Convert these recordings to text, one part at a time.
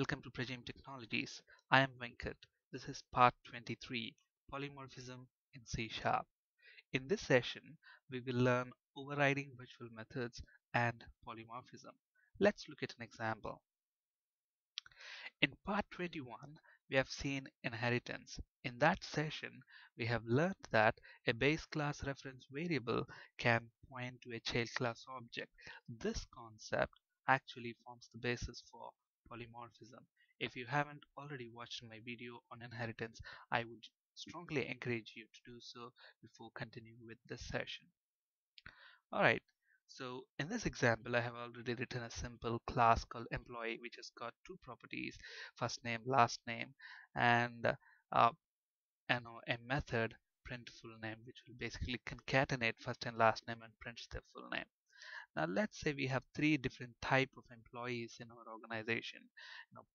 Welcome to Pragim Technologies. I am Venkat. This is part 23, Polymorphism in C#. In this session, we will learn overriding virtual methods and polymorphism. Let's look at an example. In part 21, we have seen inheritance. In that session, we have learned that a base class reference variable can point to a child class object. This concept actually forms the basis for polymorphism. If you haven't already watched my video on inheritance, I would strongly encourage you to do so before continuing with this session. Alright, so in this example, I have already written a simple class called employee, which has got two properties, first name, last name, and a method print full name, which will basically concatenate first and last name and prints their full name. Now let's say we have three different types of employees in our organization.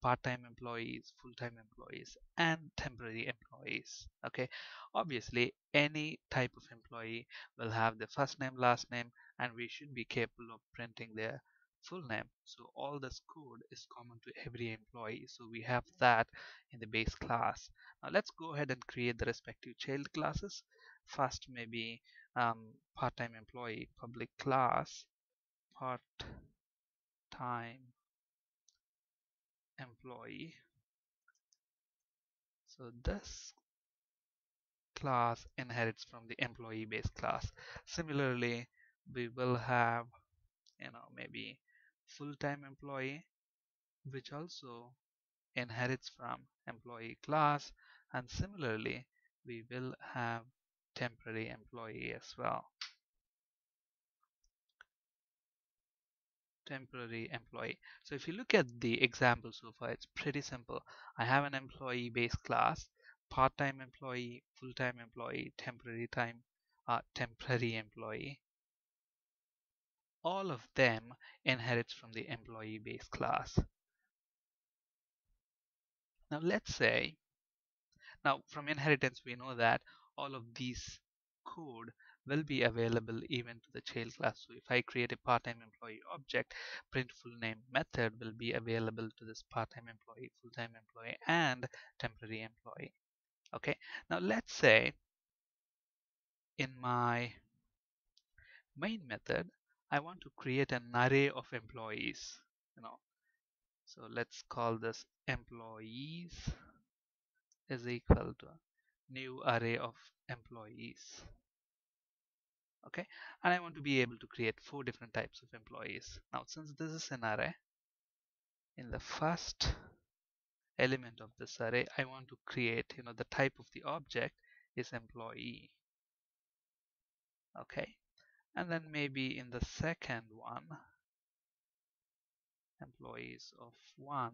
Part-time employees, full-time employees, and temporary employees. Okay, obviously any type of employee will have the first name, last name, and we should be capable of printing their full name. So all this code is common to every employee. So we have that in the base class. Now let's go ahead and create the respective child classes. First, maybe part-time employee, public class, part-time employee. So this class inherits from the employee base class. Similarly, we will have, maybe full-time employee, which also inherits from employee class, and similarly, we will have temporary employee as well. Temporary employee. So if you look at the example so far, it's pretty simple. I have an employee base class, part-time employee, full-time employee, temporary employee. All of them inherits from the employee base class. Now from inheritance we know that all of these code will be available even to the child class. So if I create a part-time employee object, print full name method will be available to this part-time employee, full-time employee, and temporary employee. Okay, now let's say in my main method I want to create an array of employees. So let's call this employees is equal to new array of employees. Okay, and I want to be able to create four different types of employees. Now since this is an array, in the first element of this array I want to create, the type of the object is employee. Okay, and then maybe in the second one, employees of 1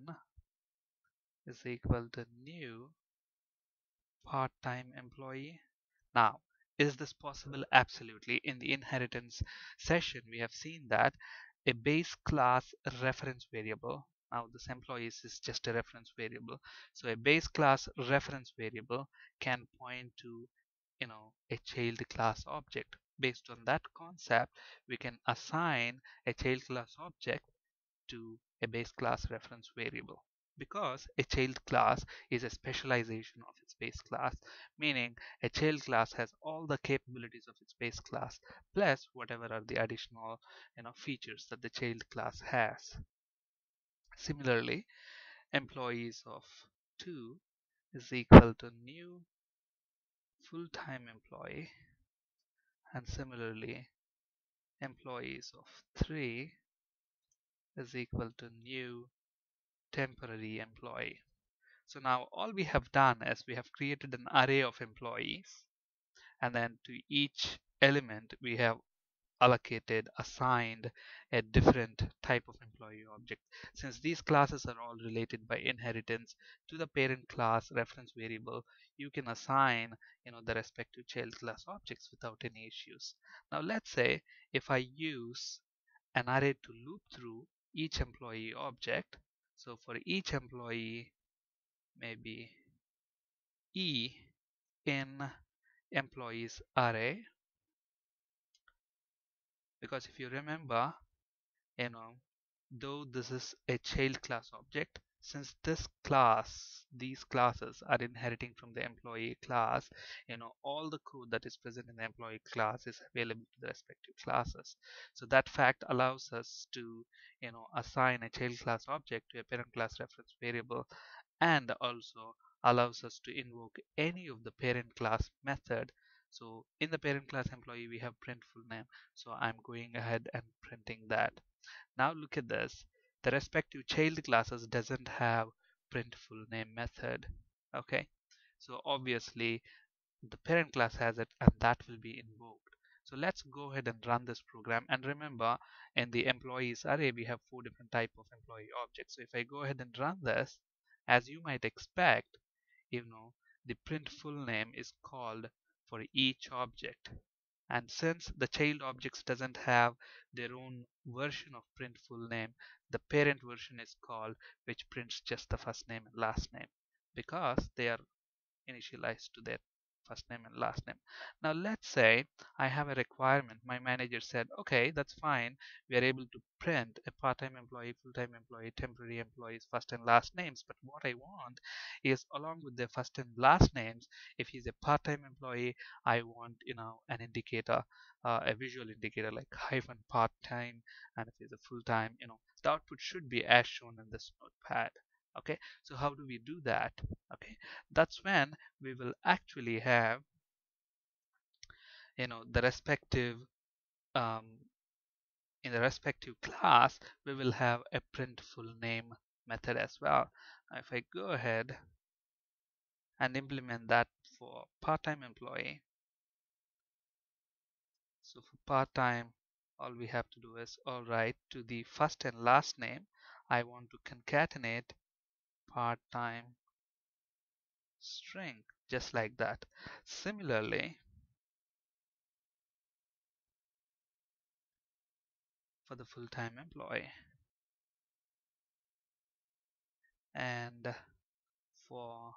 is equal to new part-time employee. Now, is this possible? Absolutely. In the inheritance session, we have seen that a base class reference variable. Now, this employees is just a reference variable. So, a base class reference variable can point to, a child class object. Based on that concept, we can assign a child class object to a base class reference variable, because a child class is a specialization of its base class, meaning a child class has all the capabilities of its base class plus whatever are the additional features that the child class has. Similarly, employees of 2 is equal to new full-time employee, and similarly employees of 3 is equal to new temporary employee. So now all we have done is we have created an array of employees, and then to each element we have assigned a different type of employee object. Since these classes are all related by inheritance to the parent class reference variable, you can assign the respective child class objects without any issues. Now let's say if I use an array to loop through each employee object, so for each employee, maybe E in employees array, because if you remember, though this is a child class object, since this class, these classes are inheriting from the employee class, you know, all the code that is present in the employee class is available to the respective classes. So that fact allows us to, you know, assign a child class object to a parent class reference variable, and also allows us to invoke any of the parent class method. So in the parent class employee, we have print full name, so I'm going ahead and printing that. Now look at this. The respective child classes doesn't have print full name method. Okay, so obviously the parent class has it, and that will be invoked. So let's go ahead and run this program. And remember, in the employees array we have 4 different type of employee objects. So if I go ahead and run this, as you might expect, you know, the print full name is called for each object. And since the child objects doesn't have their own version of print full name, the parent version is called, which prints just the first name and last name, because they are initialized to their first name and last name. Now let's say I have a requirement. My manager said, okay, that's fine, we are able to print a part-time employee, full-time employee, temporary employees, first and last names, but what I want is, along with their first and last names, if he's a part-time employee, I want, you know, an indicator, a visual indicator like hyphen part-time, and if he's a full-time, you know, the output should be as shown in this notepad. Okay, so how do we do that? Okay, that's when we will actually have, you know, the respective in the respective class we will have a print full name method as well. Now if I go ahead and implement that for part-time employee, so for part-time all we have to do is, all right, to the first and last name I want to concatenate part-time string, just like that. Similarly, for the full-time employee, and for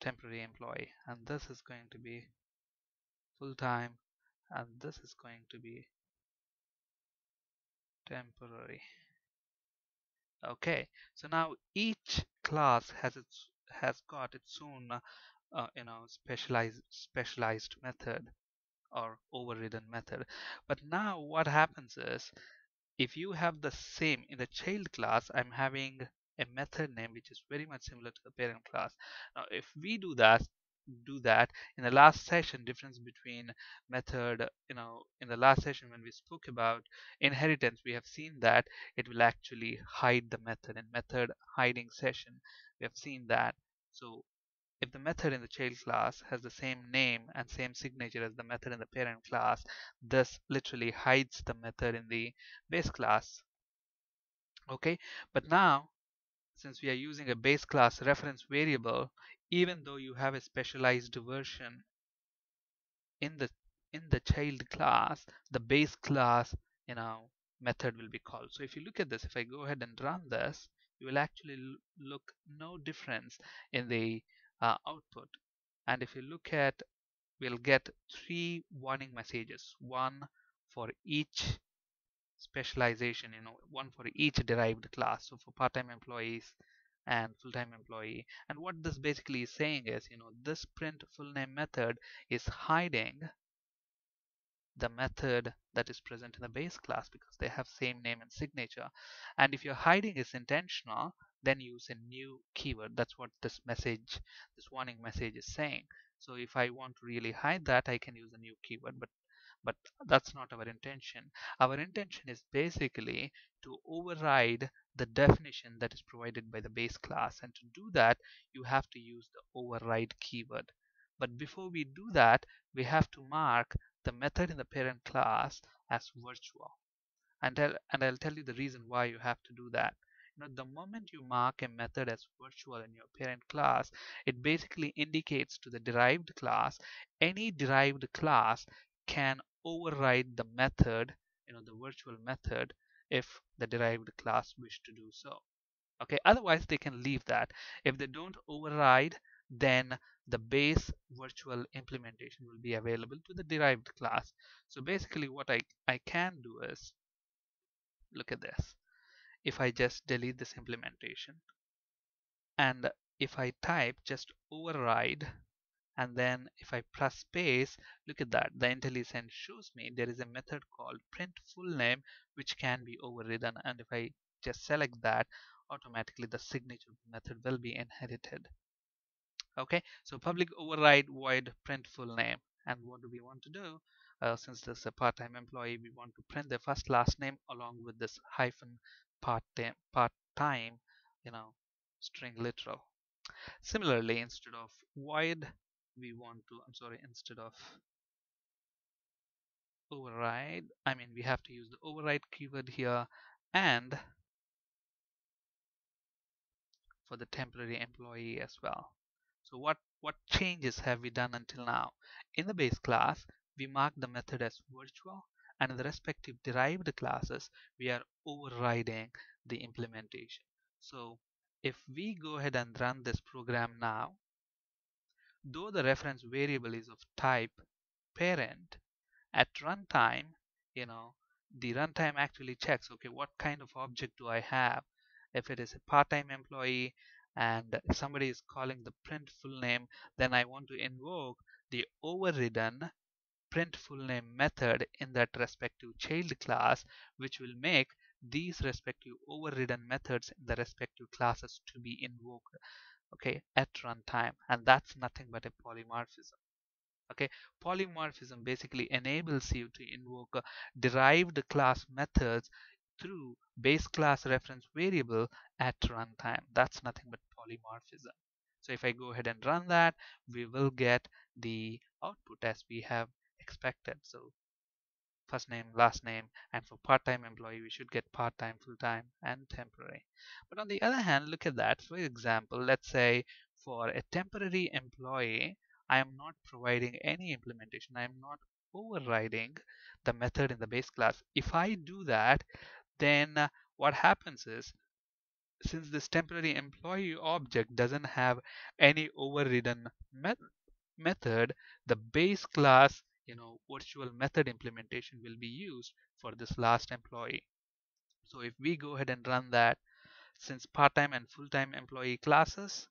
temporary employee, and this is going to be full-time, and this is going to be temporary. Okay, so now each class has got its own you know, specialized method or overridden method. But now what happens is, if you have the same in the child class, I'm having a method name which is very much similar to the parent class. Now if we do that in the last session, difference between method, you know, in the last session when we spoke about inheritance, we have seen that it will actually hide the method. In method hiding session we have seen that. So if the method in the child class has the same name and same signature as the method in the parent class, this literally hides the method in the base class. Okay, but now since we are using a base class reference variable, even though you have a specialized version in the child class, the base class, you know, method will be called. So if you look at this, if I go ahead and run this, you will actually look no difference in the output. And if you look at, we'll get 3 warning messages, one for each specialization, you know, one for each derived class, so for part-time employees and full-time employee. And what this basically is saying is, you know, this print full name method is hiding the method that is present in the base class because they have same name and signature. And if your hiding is intentional, then use a new keyword. That's what this message, this warning message is saying. So if I want to really hide that, I can use a new keyword, but that's not our intention. Our intention is basically to override the definition that is provided by the base class, and to do that you have to use the override keyword. But before we do that, we have to mark the method in the parent class as virtual, and I'll tell you the reason why you have to do that. Now, the moment you mark a method as virtual in your parent class, it basically indicates to the derived class, any derived class can override the method, you know, the virtual method, if the derived class wish to do so. Okay, otherwise they can leave that. If they don't override, then the base virtual implementation will be available to the derived class. So basically what I can do is, look at this. if I just delete this implementation. And if I type just override, and then if I press space, look at that, the IntelliSense shows me there is a method called print full name which can be overridden, and if I just select that, automatically the signature method will be inherited. Okay, so public override void print full name. And what do we want to do? Since this is a part-time employee, we want to print their first last name along with this hyphen part-time, you know, string literal. Similarly, instead of void, we want to, instead of override, we have to use the override keyword here, and for the temporary employee as well. So what changes have we done until now? In the base class, we mark the method as virtual, and in the respective derived classes, we are overriding the implementation. So if we go ahead and run this program now, though the reference variable is of type parent, at runtime, the runtime actually checks, okay, what kind of object do I have? If it is a part-time employee, and if somebody is calling the print full name, then I want to invoke the overridden print full name method in that respective child class, which will make these respective overridden methods in the respective classes to be invoked, okay, at runtime. And that's nothing but a polymorphism. Okay, polymorphism basically enables you to invoke derived class methods through base class reference variable at runtime. That's nothing but polymorphism. So if I go ahead and run that, we will get the output as we have expected. So first name, last name, and for part-time employee we should get part-time, full-time, and temporary. But on the other hand, look at that. For example, let's say for a temporary employee, I am not providing any implementation. I am not overriding the method in the base class. If I do that, then what happens is, since this temporary employee object doesn't have any overridden method, the base class, virtual method implementation will be used for this last employee. So if we go ahead and run that, since part-time and full-time employee classes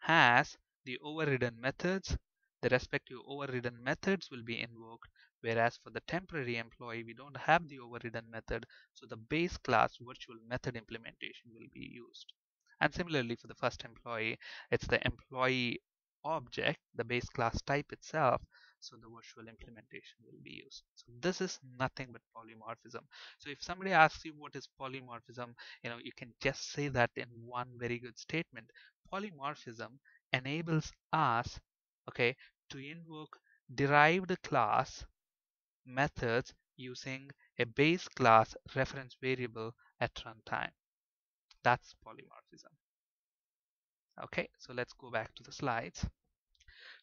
has the overridden methods, the respective overridden methods will be invoked, whereas for the temporary employee we don't have the overridden method, so the base class virtual method implementation will be used. And similarly for the first employee, it's the employee object, the base class type itself, so the virtual implementation will be used. So this is nothing but polymorphism. So if somebody asks you what is polymorphism, you can just say that in one very good statement. Polymorphism enables us, okay, to invoke derived class methods using a base class reference variable at runtime. That's polymorphism. Okay, so let's go back to the slides.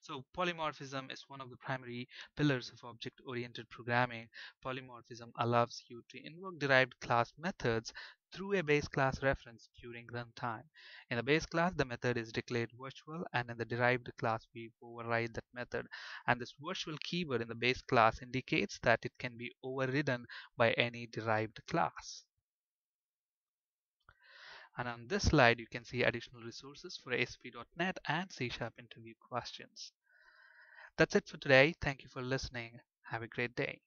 So polymorphism is one of the primary pillars of object-oriented programming. Polymorphism allows you to invoke derived class methods through a base class reference during runtime. In the base class, the method is declared virtual, and in the derived class, we override that method. And this virtual keyword in the base class indicates that it can be overridden by any derived class. And on this slide, you can see additional resources for ASP.NET and C# interview questions. That's it for today. Thank you for listening. Have a great day.